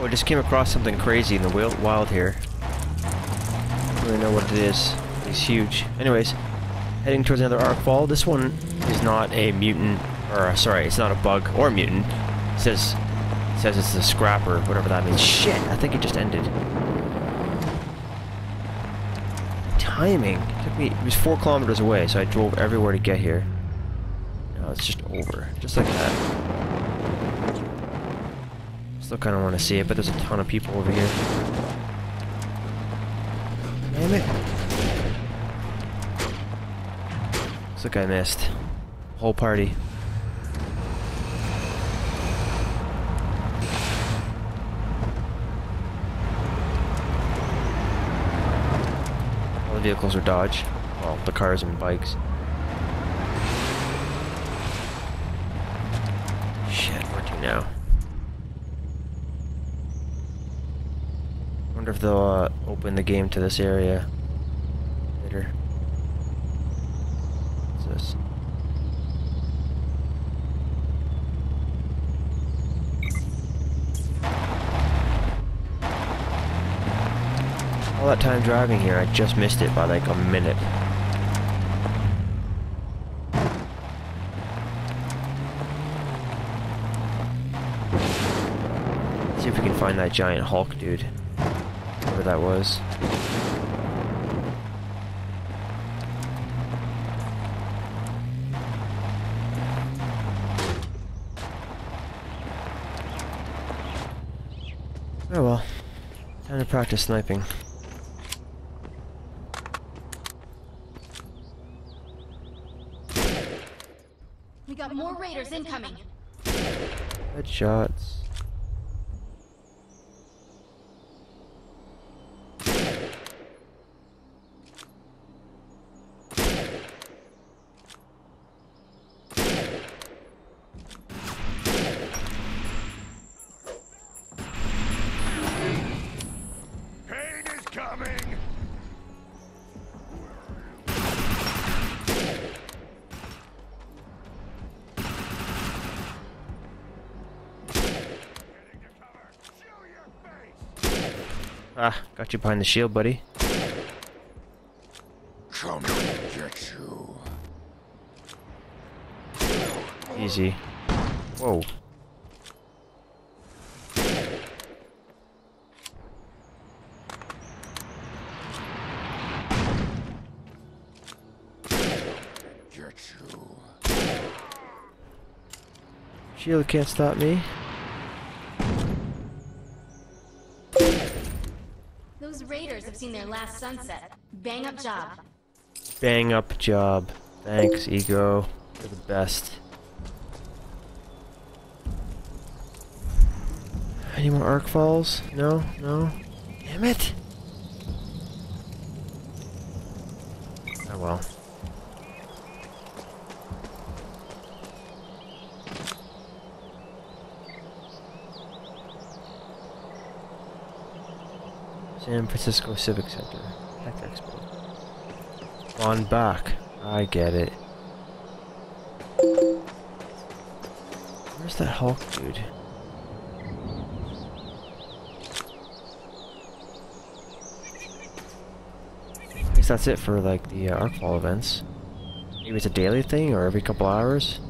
Oh, I just came across something crazy in the wild here. I don't really know what it is. It's huge. Anyways, heading towards another Arcfall. This one is not a mutant, or sorry, it's not a bug or mutant. It says it's a scrapper, whatever that means. Shit, I think it just ended. Timing. It was 4 kilometers away, so I drove everywhere to get here. No, it's just over. Just like that. Still kind of want to see it, but there's a ton of people over here. Damn it. Looks like I missed. Whole party. Vehicles are dodge. Well, the cars and bikes. Shit, where to now? Wonder if they'll open the game to this area later. What's this? All that time driving here, I just missed it by like a minute. Let's see if we can find that giant Hulk dude. Whatever that was. Oh well. Time to practice sniping. More raiders incoming. Headshots. Ah, got you behind the shield, buddy. Come and get you. Easy. Whoa. Get you. Shield can't stop me. Seen their last sunset. Bang up job. Bang up job. Thanks, Ego. You're the best. Any more Arcfalls? No? No? Damn it! Oh well. San Francisco Civic Center. Tech Expo. On back. I get it. Where's that Hulk dude? I guess that's it for like the Arcfall events. Maybe it's a daily thing or every couple hours.